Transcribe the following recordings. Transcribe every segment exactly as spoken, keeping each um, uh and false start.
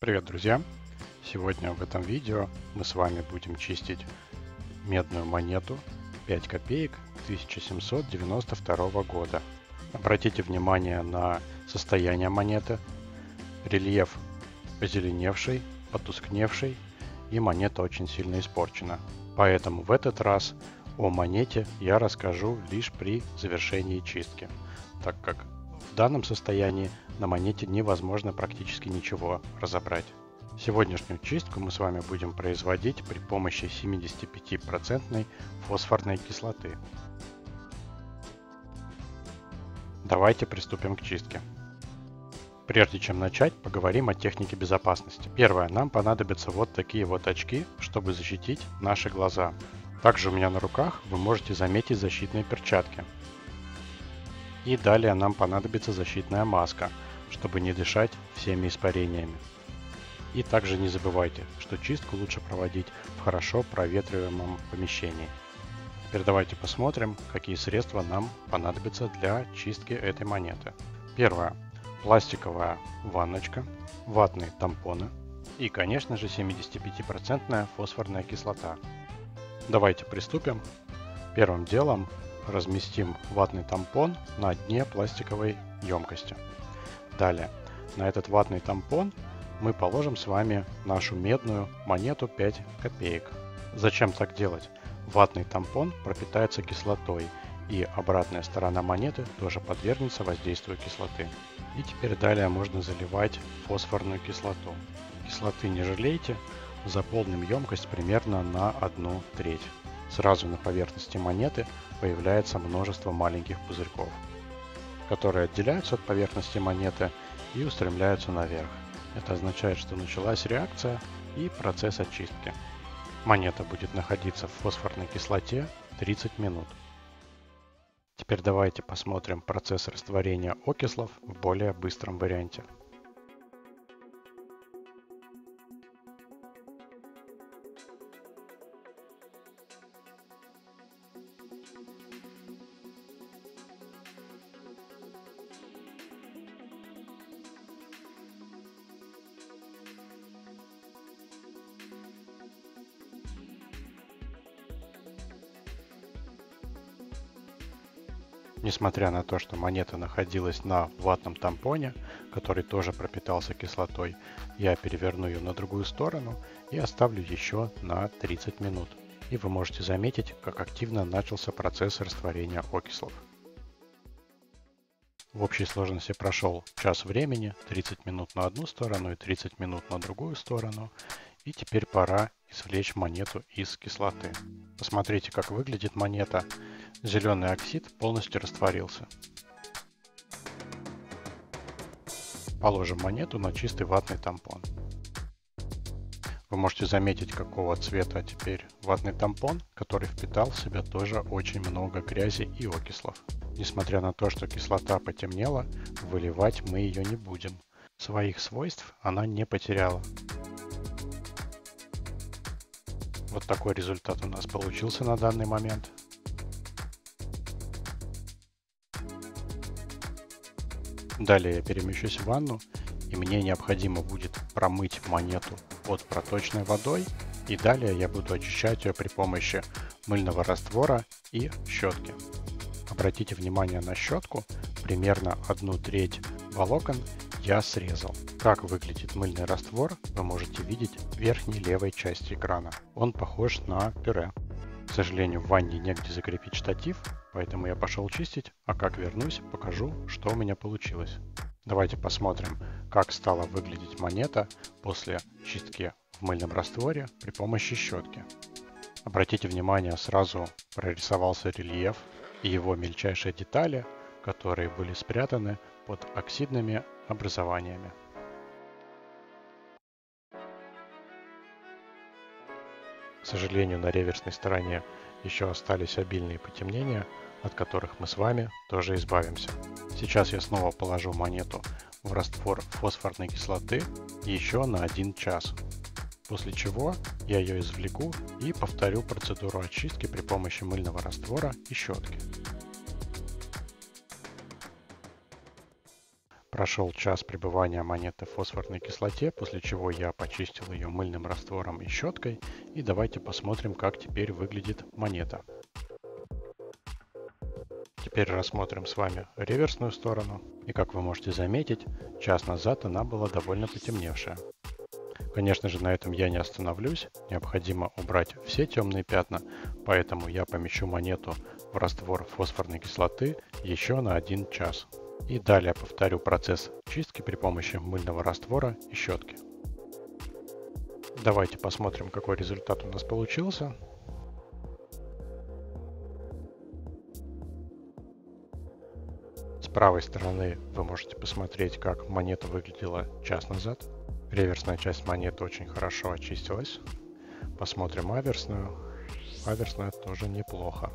Привет, друзья! Сегодня в этом видео мы с вами будем чистить медную монету пять копеек тысяча семьсот девяносто второго года. Обратите внимание на состояние монеты, рельеф позеленевший, потускневший, и монета очень сильно испорчена. Поэтому в этот раз о монете я расскажу лишь при завершении чистки, так как в данном состоянии на монете невозможно практически ничего разобрать. Сегодняшнюю чистку мы с вами будем производить при помощи семидесятипятипроцентной фосфорной кислоты. Давайте приступим к чистке. Прежде чем начать, поговорим о технике безопасности. Первое, нам понадобятся вот такие вот очки, чтобы защитить наши глаза. Также у меня на руках вы можете заметить защитные перчатки. И далее нам понадобится защитная маска, чтобы не дышать всеми испарениями. И также не забывайте, что чистку лучше проводить в хорошо проветриваемом помещении. Теперь давайте посмотрим, какие средства нам понадобятся для чистки этой монеты. Первое. Пластиковая ванночка, ватные тампоны и, конечно же, семидесятипятипроцентная фосфорная кислота. Давайте приступим. Первым делом разместим ватный тампон на дне пластиковой емкости. Далее на этот ватный тампон мы положим с вами нашу медную монету пять копеек. Зачем так делать? Ватный тампон пропитается кислотой, и обратная сторона монеты тоже подвергнется воздействию кислоты. И теперь далее можно заливать фосфорную кислоту. Кислоты не жалейте, заполним емкость примерно на одну треть. Сразу на поверхности монеты появляется множество маленьких пузырьков, которые отделяются от поверхности монеты и устремляются наверх. Это означает, что началась реакция и процесс очистки. Монета будет находиться в фосфорной кислоте тридцать минут. Теперь давайте посмотрим процесс растворения окислов в более быстром варианте. Несмотря на то, что монета находилась на ватном тампоне, который тоже пропитался кислотой, я переверну ее на другую сторону и оставлю еще на тридцать минут. И вы можете заметить, как активно начался процесс растворения окислов. В общей сложности прошел час времени, тридцать минут на одну сторону и тридцать минут на другую сторону. И теперь пора извлечь монету из кислоты. Посмотрите, как выглядит монета. Зеленый оксид полностью растворился. Положим монету на чистый ватный тампон. Вы можете заметить, какого цвета теперь ватный тампон, который впитал в себя тоже очень много грязи и окислов. Несмотря на то, что кислота потемнела, выливать мы ее не будем. Своих свойств она не потеряла. Вот такой результат у нас получился на данный момент. Далее я перемещусь в ванну, и мне необходимо будет промыть монету под проточной водой, и далее я буду очищать ее при помощи мыльного раствора и щетки. Обратите внимание на щетку, примерно одну треть волокон я срезал. Как выглядит мыльный раствор, вы можете видеть в верхней левой части экрана. Он похож на пюре. К сожалению, в ванне негде закрепить штатив, поэтому я пошел чистить, а как вернусь, покажу, что у меня получилось. Давайте посмотрим, как стала выглядеть монета после чистки в мыльном растворе при помощи щетки. Обратите внимание, сразу прорисовался рельеф и его мельчайшие детали, которые были спрятаны под оксидными образованиями. К сожалению, на реверсной стороне еще остались обильные потемнения, от которых мы с вами тоже избавимся. Сейчас я снова положу монету в раствор фосфорной кислоты еще на один час, после чего я ее извлеку и повторю процедуру очистки при помощи мыльного раствора и щетки. Прошел час пребывания монеты в фосфорной кислоте, после чего я почистил ее мыльным раствором и щеткой. И давайте посмотрим, как теперь выглядит монета. Теперь рассмотрим с вами реверсную сторону. И как вы можете заметить, час назад она была довольно потемневшая. Конечно же, на этом я не остановлюсь. Необходимо убрать все темные пятна, поэтому я помещу монету в раствор фосфорной кислоты еще на один час. И далее повторю процесс чистки при помощи мыльного раствора и щетки. Давайте посмотрим, какой результат у нас получился. С правой стороны вы можете посмотреть, как монета выглядела час назад. Реверсная часть монеты очень хорошо очистилась. Посмотрим аверсную. Аверсная тоже неплохо.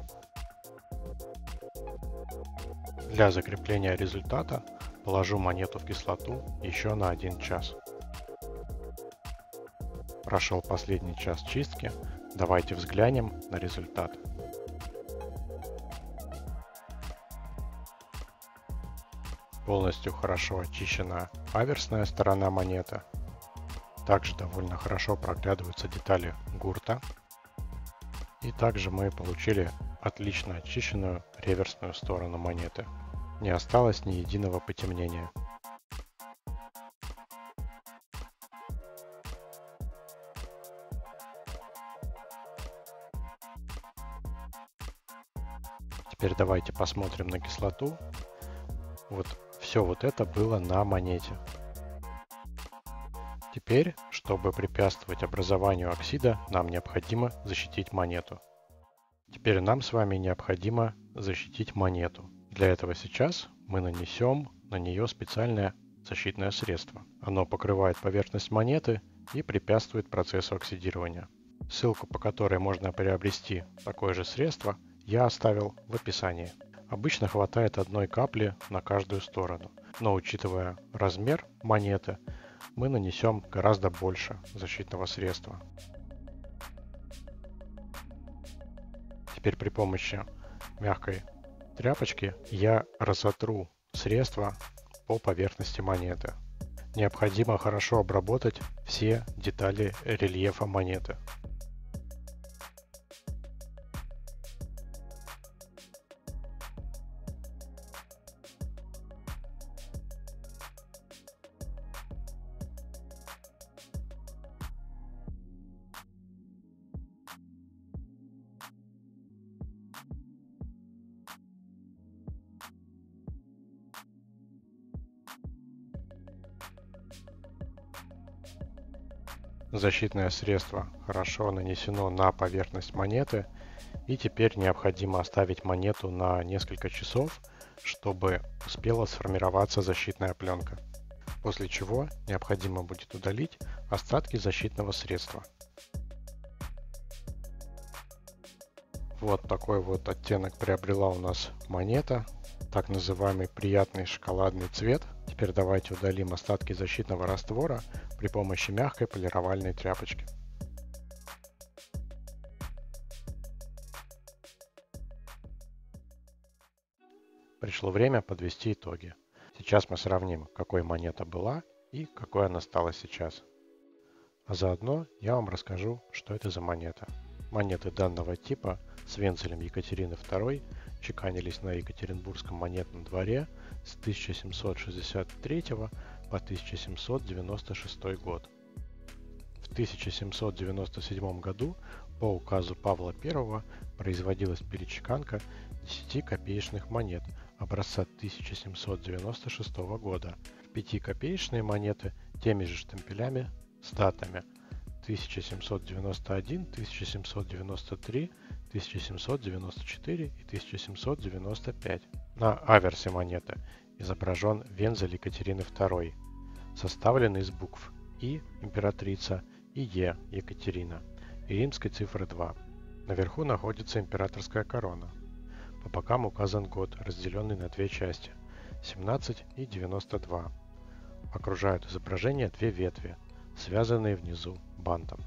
Для закрепления результата положу монету в кислоту еще на один час. Прошел последний час чистки. Давайте взглянем на результат. Полностью хорошо очищена аверсная сторона монеты. Также довольно хорошо проглядываются детали гурта. И также мы получили отлично очищенную реверсную сторону монеты. Не осталось ни единого потемнения. Теперь давайте посмотрим на кислоту. Вот все вот это было на монете. Теперь, чтобы препятствовать образованию оксида, нам необходимо защитить монету. Теперь нам с вами необходимо защитить монету. Для этого сейчас мы нанесем на нее специальное защитное средство. Оно покрывает поверхность монеты и препятствует процессу оксидирования. Ссылку, по которой можно приобрести такое же средство, я оставил в описании. Обычно хватает одной капли на каждую сторону, но учитывая размер монеты, мы нанесем гораздо больше защитного средства. Теперь при помощи мягкой тряпочки я разотру средство по поверхности монеты. Необходимо хорошо обработать все детали рельефа монеты. Защитное средство хорошо нанесено на поверхность монеты, и теперь необходимо оставить монету на несколько часов, чтобы успела сформироваться защитная пленка. После чего необходимо будет удалить остатки защитного средства. Вот такой вот оттенок приобрела у нас монета, так называемый приятный шоколадный цвет. Теперь давайте удалим остатки защитного раствора при помощи мягкой полировальной тряпочки. Пришло время подвести итоги. Сейчас мы сравним, какой монета была и какой она стала сейчас. А заодно я вам расскажу, что это за монета. Монеты данного типа с вензелем Екатерины второй чеканились на Екатеринбургском монетном дворе с тысяча семьсот шестьдесят третьего по тысяча семьсот девяносто шестой год. В тысяча семьсот девяносто седьмом году по указу Павла Первого производилась перечеканка десяти копеечных монет образца тысяча семьсот девяносто шестого года в пятикопеечные монеты теми же штемпелями с датами тысяча семьсот девяносто первый, тысяча семьсот девяносто третий, тысяча семьсот девяносто четвёртый и тысяча семьсот девяносто пятый. На аверсе монеты изображен вензель Екатерины второй, составленный из букв И императрица и Е Екатерина и римской цифры два. Наверху находится императорская корона. По бокам указан год, разделенный на две части семнадцать и девяносто два. Окружают изображение две ветви, связанные внизу бантом.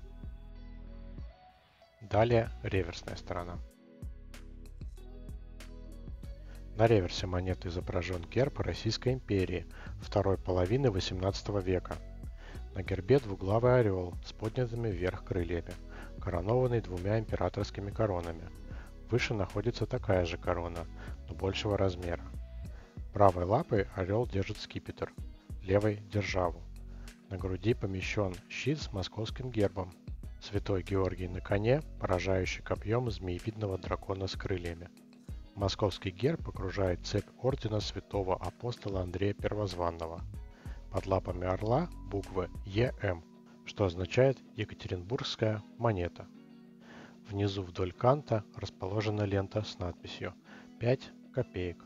Далее реверсная сторона. На реверсе монеты изображен герб Российской империи второй половины восемнадцатого века. На гербе двуглавый орел с поднятыми вверх крыльями, коронованный двумя императорскими коронами. Выше находится такая же корона, но большего размера. Правой лапой орел держит скипетр, левой – державу. На груди помещен щит с московским гербом. Святой Георгий на коне, поражающий копьем змеевидного дракона с крыльями. Московский герб окружает цепь Ордена Святого Апостола Андрея Первозванного. Под лапами орла буквы Е М, что означает «Екатеринбургская монета». Внизу вдоль канта расположена лента с надписью «пять копеек».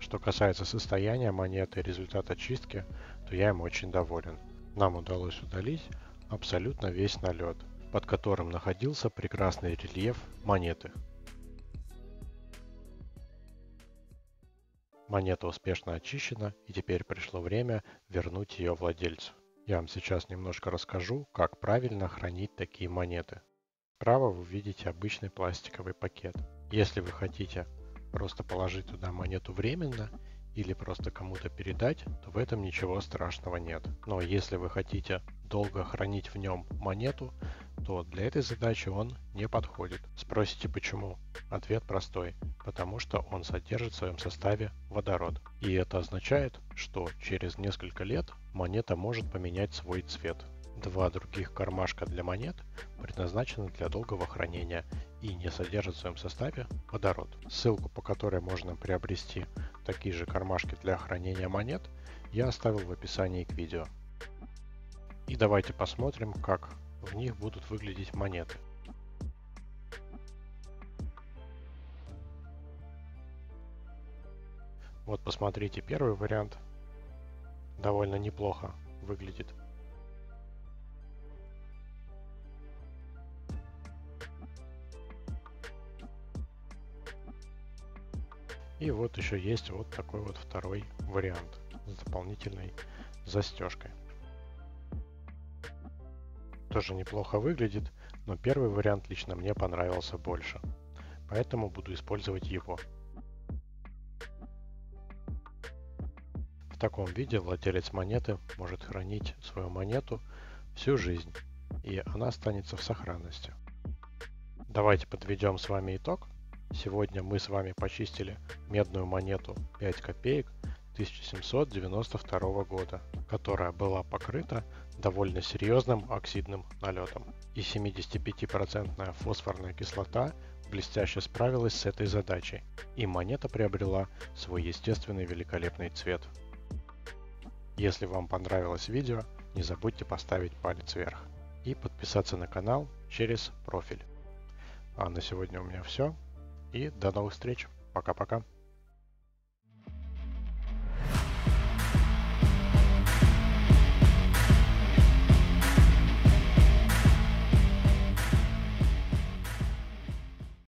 Что касается состояния монеты и результата чистки, то я им очень доволен. Нам удалось удалить абсолютно весь налет, под которым находился прекрасный рельеф монеты. Монета успешно очищена, и теперь пришло время вернуть ее владельцу. Я вам сейчас немножко расскажу, как правильно хранить такие монеты. Справа вы видите обычный пластиковый пакет. Если вы хотите просто положить туда монету временно или просто кому-то передать, то в этом ничего страшного нет. Но если вы хотите долго хранить в нем монету, то для этой задачи он не подходит. Спросите, почему? Ответ простой. Потому что он содержит в своем составе водород. И это означает, что через несколько лет монета может поменять свой цвет. Два других кармашка для монет предназначены для долгого хранения и не содержат в своем составе водород. Ссылку, по которой можно приобрести такие же кармашки для хранения монет, я оставил в описании к видео. И давайте посмотрим, как в них будут выглядеть монеты. Вот посмотрите, первый вариант довольно неплохо выглядит. И вот еще есть вот такой вот второй вариант с дополнительной застежкой. Тоже неплохо выглядит, но первый вариант лично мне понравился больше, поэтому буду использовать его. В таком виде владелец монеты может хранить свою монету всю жизнь, и она останется в сохранности. Давайте подведем с вами итог. Сегодня мы с вами почистили медную монету пять копеек тысяча семьсот девяносто второго года, которая была покрыта довольно серьезным оксидным налетом. И семидесятипятипроцентная фосфорная кислота блестяще справилась с этой задачей, и монета приобрела свой естественный великолепный цвет. Если вам понравилось видео, не забудьте поставить палец вверх и подписаться на канал через профиль. А на сегодня у меня все, и до новых встреч, пока-пока!